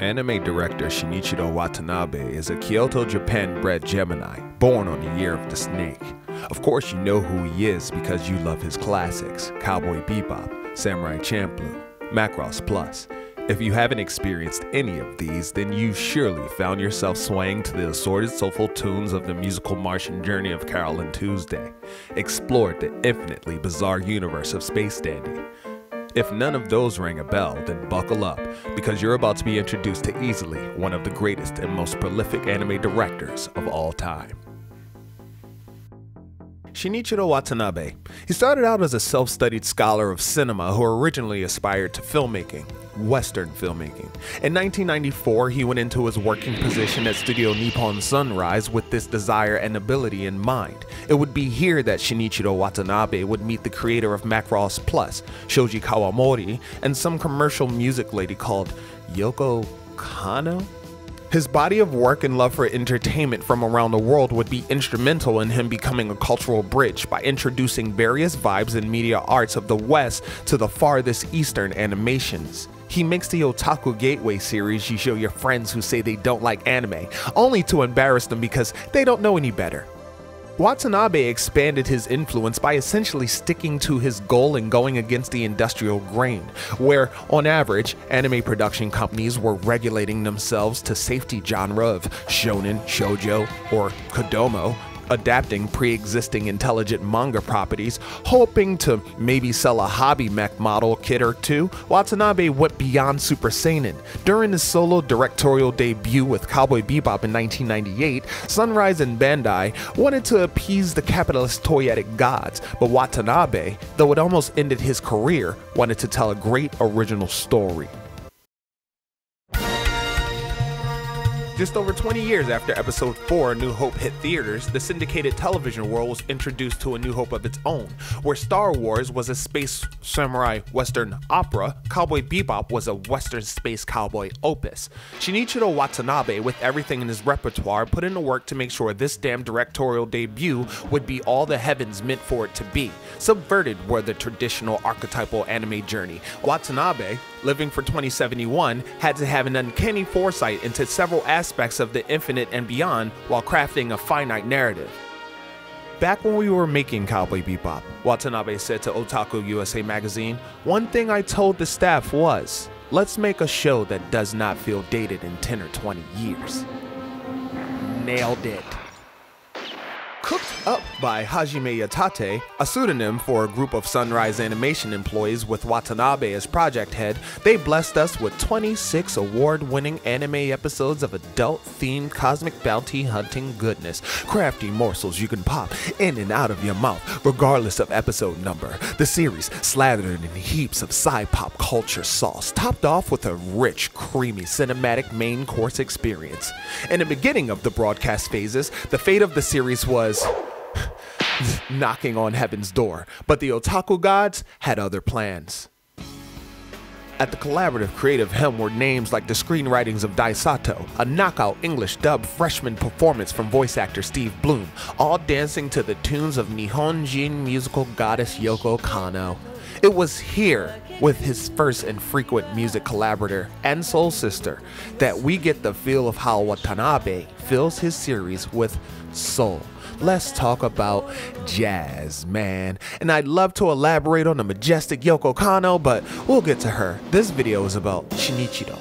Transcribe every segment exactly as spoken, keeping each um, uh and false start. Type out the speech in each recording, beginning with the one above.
Anime director Shinichiro Watanabe is a Kyoto, Japan-bred Gemini, born on the year of the snake. Of course you know who he is because you love his classics, Cowboy Bebop, Samurai Champloo, Macross Plus. If you haven't experienced any of these, then you surely found yourself swaying to the assorted soulful tunes of the musical Martian journey of Carole and Tuesday, explored the infinitely bizarre universe of Space Dandy. If none of those rang a bell, then buckle up, because you're about to be introduced to easily one of the greatest and most prolific anime directors of all time. Shinichiro Watanabe. He started out as a self-studied scholar of cinema who originally aspired to filmmaking, Western filmmaking. In nineteen ninety-four, he went into his working position at Studio Nippon Sunrise with this desire and ability in mind. It would be here that Shinichiro Watanabe would meet the creator of Macross Plus, Shoji Kawamori, and some commercial music lady called Yoko Kanno? His body of work and love for entertainment from around the world would be instrumental in him becoming a cultural bridge by introducing various vibes and media arts of the West to the farthest Eastern animations. He makes the Otaku Gateway series you show your friends who say they don't like anime, only to embarrass them because they don't know any better. Watanabe expanded his influence by essentially sticking to his goal and going against the industrial grain, where, on average, anime production companies were regulating themselves to safety genre of shonen, shoujo, or kodomo, adapting pre-existing intelligent manga properties, hoping to maybe sell a hobby mech model kit or two. Watanabe went beyond Super Seinen. During his solo directorial debut with Cowboy Bebop in nineteen ninety-eight, Sunrise and Bandai wanted to appease the capitalist toyetic gods, but Watanabe, though it almost ended his career, wanted to tell a great original story. Just over twenty years after episode four, A New Hope hit theaters, the syndicated television world was introduced to A New Hope of its own, where Star Wars was a space samurai western opera, Cowboy Bebop was a western space cowboy opus. Shinichiro Watanabe, with everything in his repertoire, put in the work to make sure this damn directorial debut would be all the heavens meant for it to be. Subverted were the traditional archetypal anime journey. Watanabe, living for twenty seventy-one, had to have an uncanny foresight into several aspects aspects of the infinite and beyond while crafting a finite narrative. Back when we were making Cowboy Bebop, Watanabe said to Otaku U S A magazine, "One thing I told the staff was, let's make a show that does not feel dated in ten or twenty years. Nailed it. Cooked Up by Hajime Yatate, a pseudonym for a group of Sunrise Animation employees with Watanabe as project head, they blessed us with twenty-six award-winning anime episodes of adult-themed cosmic bounty-hunting goodness, crafty morsels you can pop in and out of your mouth, regardless of episode number. The series slathered in heaps of sci-pop culture sauce, topped off with a rich, creamy, cinematic main course experience. In the beginning of the broadcast phases, the fate of the series was knocking on heaven's door, but the otaku gods had other plans." At the collaborative creative helm were names like the screenwritings of Daisato, a knockout English dub freshman performance from voice actor Steve Bloom, all dancing to the tunes of Nihonjin musical goddess Yoko Kanno. It was here, with his first and frequent music collaborator and soul sister, that we get the feel of how Watanabe fills his series with soul. Let's talk about jazz, man. And I'd love to elaborate on the majestic Yoko Kanno, but we'll get to her. This video is about Shinichiro.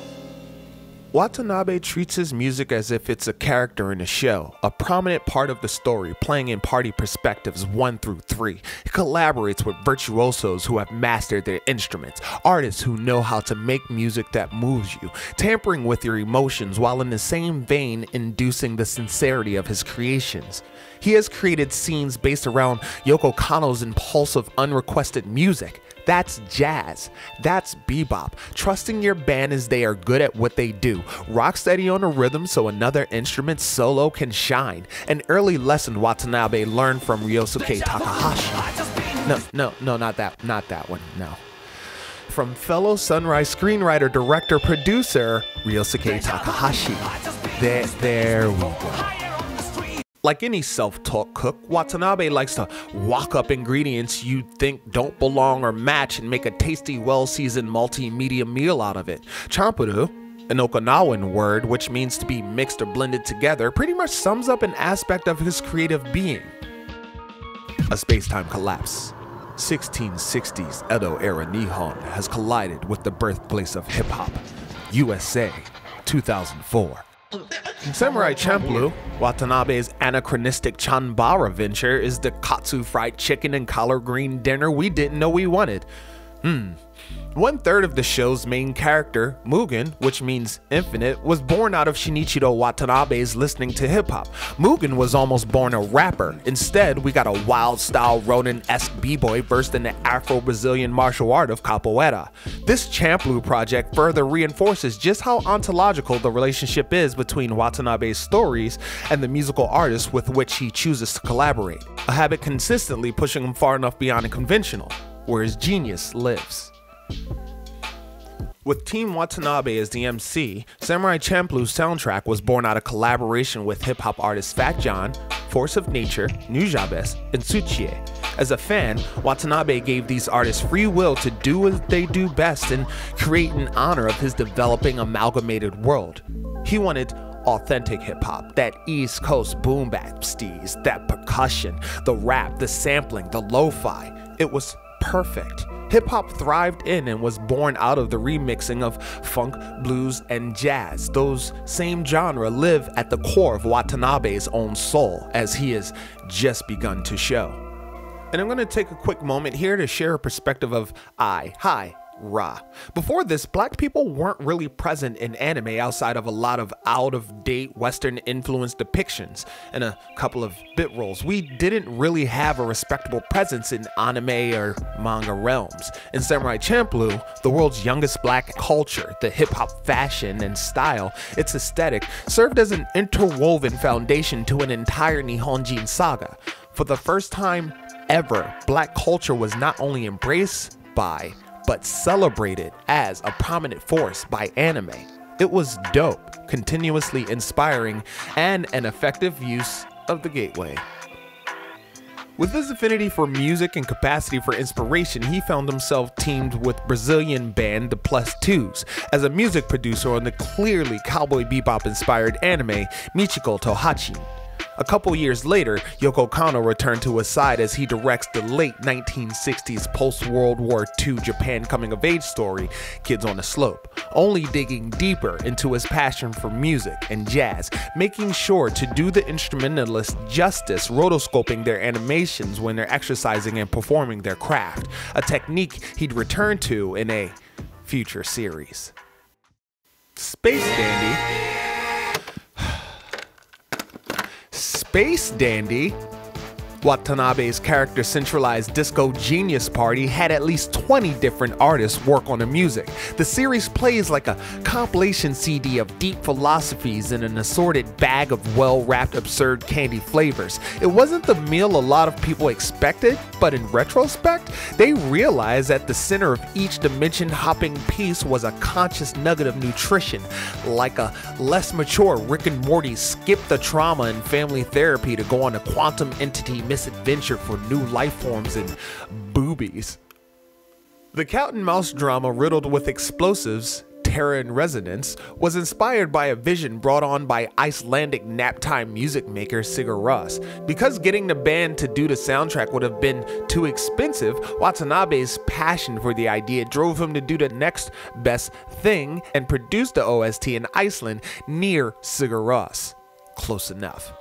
Watanabe treats his music as if it's a character in a show, a prominent part of the story, playing in party perspectives one through three. He collaborates with virtuosos who have mastered their instruments, artists who know how to make music that moves you, tampering with your emotions while in the same vein inducing the sincerity of his creations. He has created scenes based around Yoko Kanno's impulsive, unrequested music. That's jazz. That's bebop. Trusting your band as they are good at what they do. Rock steady on a rhythm so another instrument's solo can shine. An early lesson Watanabe learned from Ryosuke Takahashi. No, no, no, not that, not that one, no. From fellow Sunrise screenwriter, director, producer, Ryosuke Takahashi. There, there we go. Like any self-taught cook, Watanabe likes to walk up ingredients you think don't belong or match and make a tasty, well-seasoned multimedia meal out of it. Champloo, An Okinawan word, which means to be mixed or blended together, pretty much sums up an aspect of his creative being. A space-time collapse. sixteen sixties Edo-era Nihon has collided with the birthplace of hip-hop, U S A, two thousand four. Samurai Champloo, Watanabe's anachronistic Chanbara venture, is the katsu fried chicken and collard green dinner we didn't know we wanted. Hmm. One third of the show's main character, Mugen, which means infinite, was born out of Shinichiro Watanabe's listening to hip-hop. Mugen was almost born a rapper. Instead, we got a wild-style Ronin-esque b-boy burst into Afro-Brazilian martial art of capoeira. This Champloo project further reinforces just how ontological the relationship is between Watanabe's stories and the musical artists with which he chooses to collaborate, a habit consistently pushing him far enough beyond conventional, where his genius lives. With Team Watanabe as the M C, Samurai Champloo's soundtrack was born out of collaboration with hip-hop artists Fat Jon, Force of Nature, Nujabes, and Tsuchie. As a fan, Watanabe gave these artists free will to do what they do best and create in honor of his developing amalgamated world. He wanted authentic hip-hop, that East Coast boom-bap steez, that percussion, the rap, the sampling, the lo-fi. It was perfect. Hip-hop thrived in and was born out of the remixing of funk, blues, and jazz. Those same genres live at the core of Watanabe's own soul, as he has just begun to show. And I'm going to take a quick moment here to share a perspective of I, hi, Ra. Before this, black people weren't really present in anime outside of a lot of out-of-date Western-influenced depictions and a couple of bit roles. We didn't really have a respectable presence in anime or manga realms. In Samurai Champloo, the world's youngest black culture, the hip-hop fashion and style, its aesthetic, served as an interwoven foundation to an entire Nihonjin saga. For the first time ever, black culture was not only embraced by, but celebrated as a prominent force by anime. It was dope, continuously inspiring, and an effective use of the gateway. With his affinity for music and capacity for inspiration, he found himself teamed with Brazilian band The Plus Twos. As a music producer on the clearly Cowboy Bebop-inspired anime, Michiko Hatchin. A couple years later, Yoko Kanno returned to his side as he directs the late nineteen sixties post-World War Two Japan coming-of-age story, Kids on the Slope, only digging deeper into his passion for music and jazz, making sure to do the instrumentalist justice, rotoscoping their animations when they're exercising and performing their craft, a technique he'd return to in a future series. Space Dandy. Space Dandy, Watanabe's character-centralized disco genius party, had at least twenty different artists work on the music. The series plays like a compilation C D of deep philosophies in an assorted bag of well-wrapped absurd candy flavors. It wasn't the meal a lot of people expected, but in retrospect, they realized that the center of each dimension-hopping piece was a conscious nugget of nutrition, like a less mature Rick and Morty skipped the trauma and family therapy to go on a quantum entity misadventure for new life forms and boobies. The cat and mouse drama riddled with explosives, Terror in Resonance, was inspired by a vision brought on by Icelandic naptime music maker Sigur Rós. Because getting the band to do the soundtrack would have been too expensive, Watanabe's passion for the idea drove him to do the next best thing and produce the O S T in Iceland near Sigur Rós. Close enough.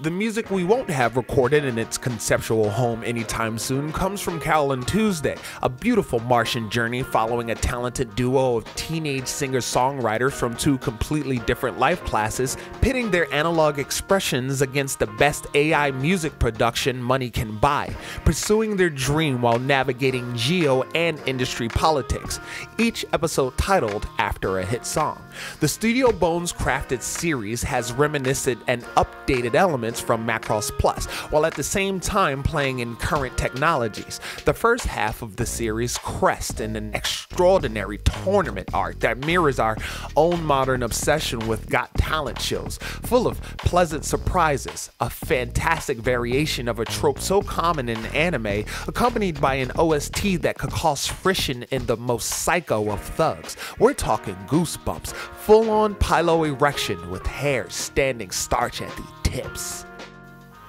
The music we won't have recorded in its conceptual home anytime soon comes from Carole and Tuesday, a beautiful Martian journey following a talented duo of teenage singer-songwriters from two completely different life classes, pitting their analog expressions against the best A I music production money can buy, pursuing their dream while navigating geo and industry politics, each episode titled after a hit song. The Studio Bones crafted series has reminiscent and updated elements elements from Macross Plus, while at the same time playing in current technologies. The first half of the series crests in an extraordinary tournament arc that mirrors our own modern obsession with Got Talent shows, full of pleasant surprises, a fantastic variation of a trope so common in anime, accompanied by an O S T that could cause friction in the most psycho of thugs. We're talking goosebumps, full-on piloerection with hair standing starch at the tips.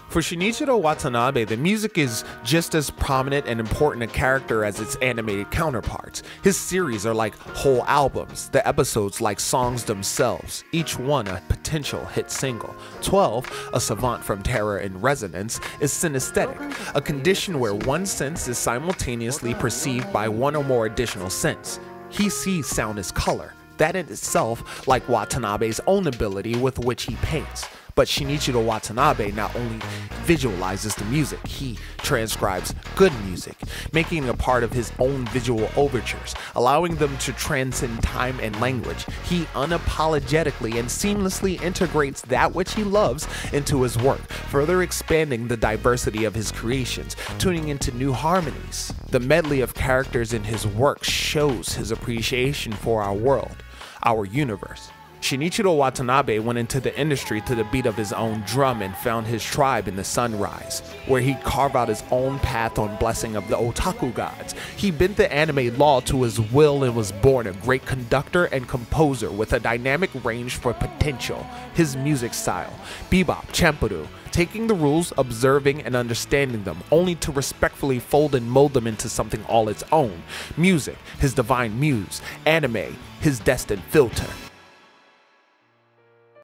For Shinichiro Watanabe, the music is just as prominent and important a character as its animated counterparts. His series are like whole albums, the episodes like songs themselves, each one a potential hit single. twelve, a savant from Terror in Resonance, is synesthetic, a condition where one sense is simultaneously perceived by one or more additional sense. He sees sound as color, that in itself like Watanabe's own ability with which he paints. But Shinichiro Watanabe not only visualizes the music, he transcribes good music, making it a part of his own visual overtures, allowing them to transcend time and language. He unapologetically and seamlessly integrates that which he loves into his work, further expanding the diversity of his creations, tuning into new harmonies. The medley of characters in his work shows his appreciation for our world, our universe. Shinichiro Watanabe went into the industry to the beat of his own drum and found his tribe in the Sunrise, where he carved out his own path on blessing of the otaku gods. He bent the anime law to his will and was born a great conductor and composer with a dynamic range for potential. His music style, bebop, champloo, taking the rules, observing and understanding them, only to respectfully fold and mold them into something all its own. Music, his divine muse. Anime, his destined filter.